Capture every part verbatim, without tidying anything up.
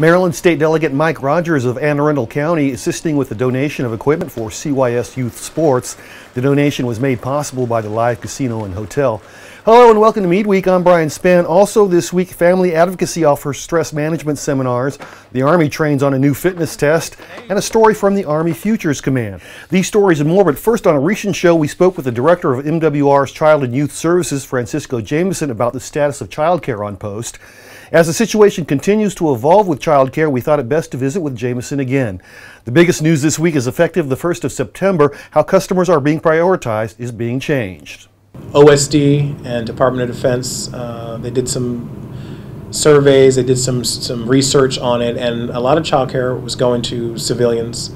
Maryland State Delegate Mike Rogers of Anne Arundel County assisting with the donation of equipment for C Y S Youth Sports. The donation was made possible by the live casino and hotel. Hello and welcome to Meade Week. I'm Brian Spann. Also this week, Family Advocacy offers stress management seminars, the Army trains on a new fitness test, and a story from the Army Futures Command. These stories and more, but first, on a recent show, we spoke with the director of M W R's Child and Youth Services, Francisco Jamison, about the status of child care on post. As the situation continues to evolve with child care, we thought it best to visit with Jamison again. The biggest news this week is effective the first of September, how customers are being prioritized is being changed. O S D and Department of Defense, uh, they did some surveys, they did some, some research on it, and a lot of child care was going to civilians,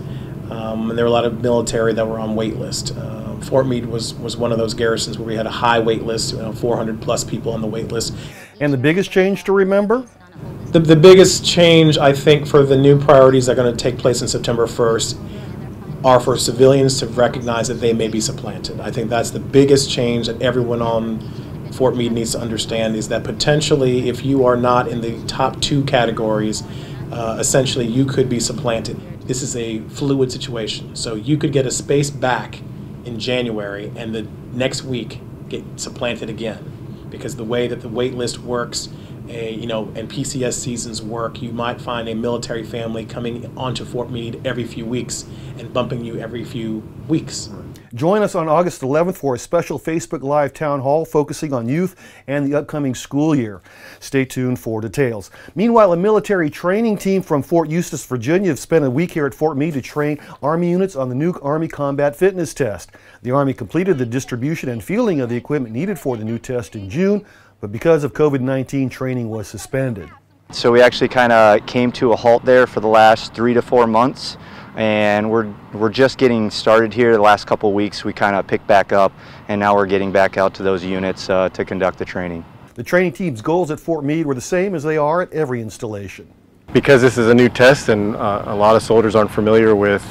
um, and there were a lot of military that were on wait list. Uh, Fort Meade was, was one of those garrisons where we had a high wait list, you know, four hundred plus people on the wait list. And the biggest change to remember? The, the biggest change, I think, for the new priorities that are going to take place on September first are for civilians to recognize that they may be supplanted. I think that's the biggest change that everyone on Fort Meade needs to understand, is that potentially if you are not in the top two categories, uh, essentially you could be supplanted. This is a fluid situation, so you could get a space back in January and the next week get supplanted again, because the way that the wait list works, a, you know, and P C S seasons work, you might find a military family coming onto Fort Meade every few weeks and bumping you every few weeks. Join us on August eleventh for a special Facebook Live town hall focusing on youth and the upcoming school year. Stay tuned for details. Meanwhile, a military training team from Fort Eustis, Virginia, have spent a week here at Fort Meade to train Army units on the new Army Combat Fitness Test. The Army completed the distribution and fielding of the equipment needed for the new test in June, but because of COVID nineteen, training was suspended. So we actually kind of came to a halt there for the last three to four months, and we're, we're just getting started here. The last couple weeks we kind of picked back up, and now we're getting back out to those units uh, to conduct the training. The training team's goals at Fort Meade were the same as they are at every installation. Because this is a new test and uh, a lot of soldiers aren't familiar with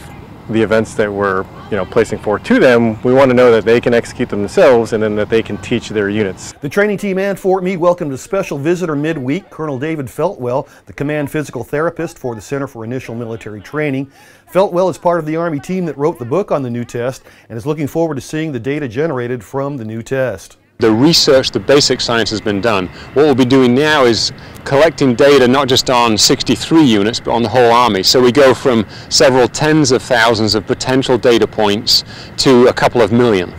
the events that we're, you know, placing forward to them, we want to know that they can execute them themselves and then that they can teach their units. The training team and Fort Meade welcomed a special visitor midweek, Colonel David Feltwell, the command physical therapist for the Center for Initial Military Training. Feltwell is part of the Army team that wrote the book on the new test and is looking forward to seeing the data generated from the new test. The research, the basic science has been done. What we'll be doing now is collecting data not just on sixty-three units but on the whole Army. So we go from several tens of thousands of potential data points to a couple of million.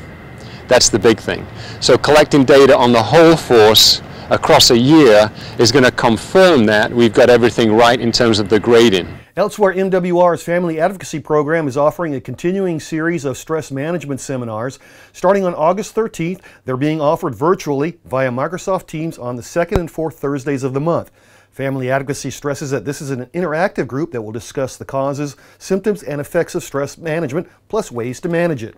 That's the big thing. So collecting data on the whole force across a year is going to confirm that we've got everything right in terms of the grading. Elsewhere, M W R's Family Advocacy Program is offering a continuing series of stress management seminars. Starting on August thirteenth, they're being offered virtually via Microsoft Teams on the second and fourth Thursdays of the month. Family Advocacy stresses that this is an interactive group that will discuss the causes, symptoms, and effects of stress management, plus ways to manage it.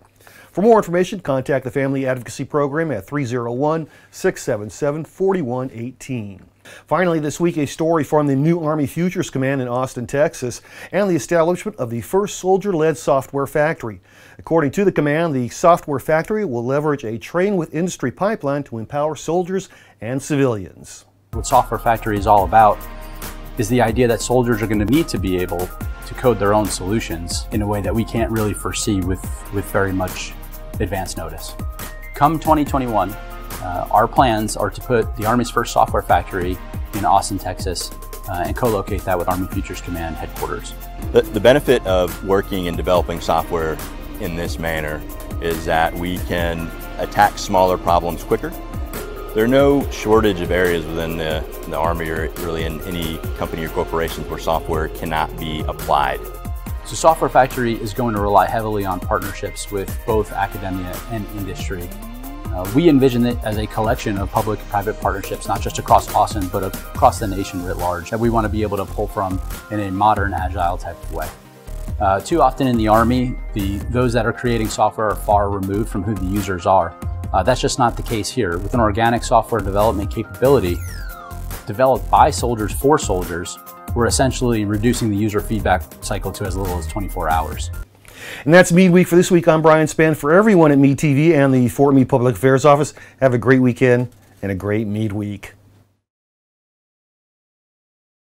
For more information, contact the Family Advocacy Program at three oh one, six seven seven, four one one eight. Finally, this week, a story from the new Army Futures Command in Austin, Texas, and the establishment of the first soldier-led software factory. According to the command, the software factory will leverage a train with industry pipeline to empower soldiers and civilians. What Software Factory is all about is the idea that soldiers are going to need to be able to code their own solutions in a way that we can't really foresee with, with very much advance notice. Come twenty twenty-one, Uh, our plans are to put the Army's first software factory in Austin, Texas, uh, and co-locate that with Army Futures Command headquarters. The, the benefit of working and developing software in this manner is that we can attack smaller problems quicker. There are no shortage of areas within the, the Army, or really in any company or corporations, where software cannot be applied. So Software Factory is going to rely heavily on partnerships with both academia and industry. Uh, we envision it as a collection of public-private partnerships, not just across Austin, but across the nation writ large, that we want to be able to pull from in a modern, agile type of way. Uh, too often in the Army, the, those that are creating software are far removed from who the users are. Uh, that's just not the case here. With an organic software development capability developed by soldiers for soldiers, we're essentially reducing the user feedback cycle to as little as twenty-four hours. And that's Meade Week for this week. I'm Brian Spann. For everyone at Meade T V and the Fort Meade Public Affairs Office, have a great weekend and a great Meade Week.